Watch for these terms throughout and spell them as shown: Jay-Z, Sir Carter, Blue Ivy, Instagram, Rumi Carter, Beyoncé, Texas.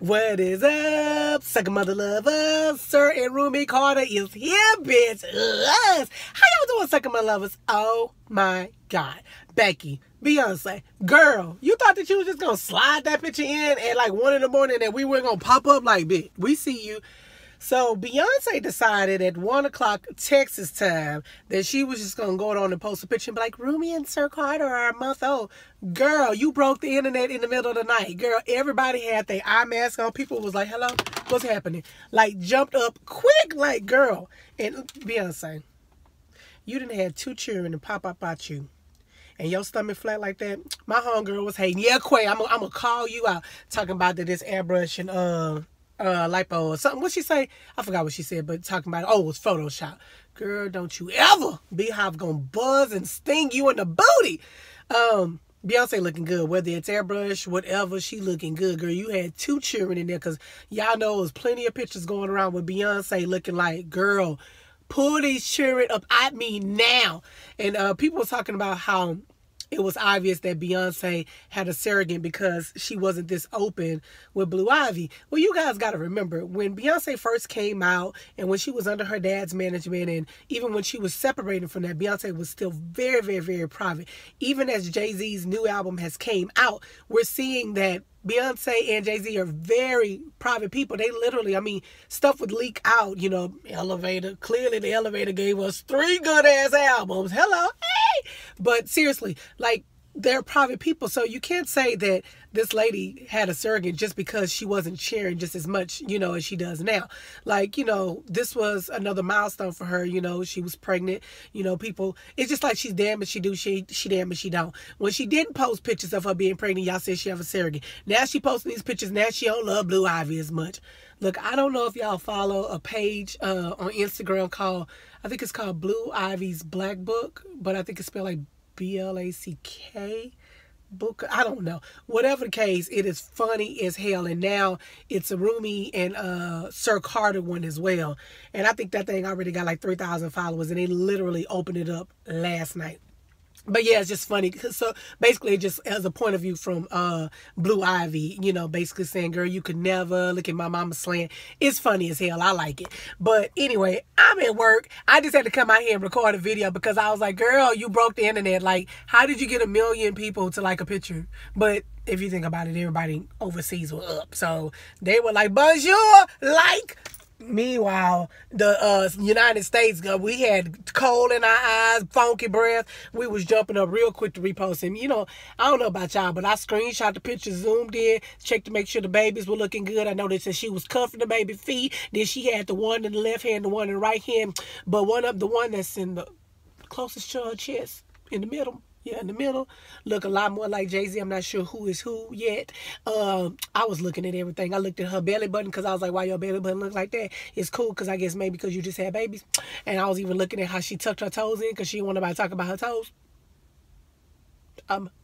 What is up, sucker mother lovers? Sir and Rumi Carter is here, bitch. Us. How y'all doing, sucker mother lovers? Oh my God. Becky, Beyonce, girl, you thought that you was just gonna slide that picture in at like 1 in the morning and we weren't gonna pop up like, bitch, we see you. So Beyonce decided at 1 o'clock Texas time that she was just going to go on and post a picture and be like, Rumi and Sir Carter are a month old. Girl, you broke the internet in the middle of the night. Girl, everybody had their eye mask on. People was like, hello, what's happening? Like, jumped up quick, like, girl. And Beyonce, you didn't have 2 children to pop up at you. And your stomach flat like that. My homegirl was hating. Yeah, Quay, I'm going to call you out. Talking about that this airbrush and, lipo or something. What she say? I forgot what she said, but talking about, oh, it was Photoshop. Girl, don't you ever. Beehive gonna buzz and sting you in the booty. Beyonce looking good, whether it's airbrush, whatever, she looking good. Girl, you had 2 children in there, because y'all know there's plenty of pictures going around with Beyonce looking like, girl, pull these children up at me now. And people were talking about how it was obvious that Beyonce had a surrogate because she wasn't this open with Blue Ivy. Well, you guys got to remember, when Beyonce first came out and when she was under her dad's management and even when she was separating from that, Beyonce was still very, very, very private. Even as Jay-Z's new album has came out, we're seeing that Beyonce and Jay-Z are very private people. They literally, I mean, stuff would leak out, you know, Elevator. Clearly, the Elevator gave us 3 good-ass albums. Hello. Hey! But seriously, like, they're private people. So you can't say that this lady had a surrogate just because she wasn't sharing just as much, you know, as she does now. Like, you know, this was another milestone for her. You know, she was pregnant. You know, people, it's just like she's damn if she do, she damn if she don't. When she didn't post pictures of her being pregnant, y'all said she have a surrogate. Now she posting these pictures. Now she don't love Blue Ivy as much. Look, I don't know if y'all follow a page on Instagram called, I think it's called Blue Ivy's Black Book, but I think it's spelled like BLACK book. I don't know. Whatever the case, it is funny as hell. And now it's a Rumi and Sir Carter one as well. And I think that thing already got like 3,000 followers, and they literally opened it up last night. But yeah, it's just funny. So basically, just as a point of view from Blue Ivy, you know, basically saying, girl, you could never look at my mama slant. It's funny as hell. I like it. But anyway, I'm at work. I just had to come out here and record a video because I was like, girl, you broke the internet. Like, how did you get 1 million people to like a picture? But if you think about it, everybody overseas were up. So they were like, bonjour, like. Meanwhile, the United States, we had coal in our eyes, funky breath. We was jumping up real quick to repost him. You know, I don't know about y'all, but I screenshot the picture, zoomed in, checked to make sure the babies were looking good. I know they said she was cuffing the baby feet. Then she had the one in the left hand, the one in the right hand. But one up, the one that's in the closest to her chest, in the middle. Yeah, in the middle. Look a lot more like Jay-Z. I'm not sure who is who yet. I was looking at everything. I looked at her belly button because I was like, why your belly button look like that? It's cool because I guess maybe because you just had babies. And I was even looking at how she tucked her toes in because she didn't want nobody talking about her toes.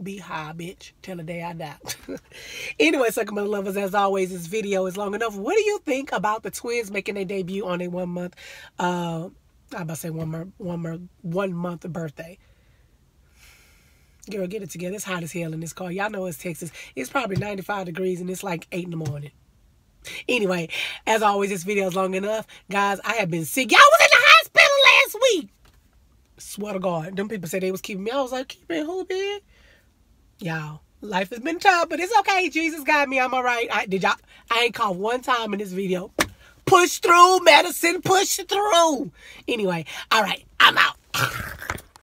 Be high, bitch, till the day I die. Anyway, sucker mother lovers, as always, this video is long enough. What do you think about the twins making their debut on a 1 month, I'm about to say one month birthday? Girl, get it together. It's hot as hell in this car. Y'all know it's Texas. It's probably 95 degrees and it's like 8 in the morning. Anyway, as always, this video is long enough. Guys, I have been sick. Y'all was in the hospital last week. Swear to God. Them people said they was keeping me. I was like, keeping who, bitch? Y'all, life has been tough, but it's okay. Jesus got me. I'm all right. I ain't coughed 1 time in this video. Push through, medicine. Push through. Anyway, all right. I'm out.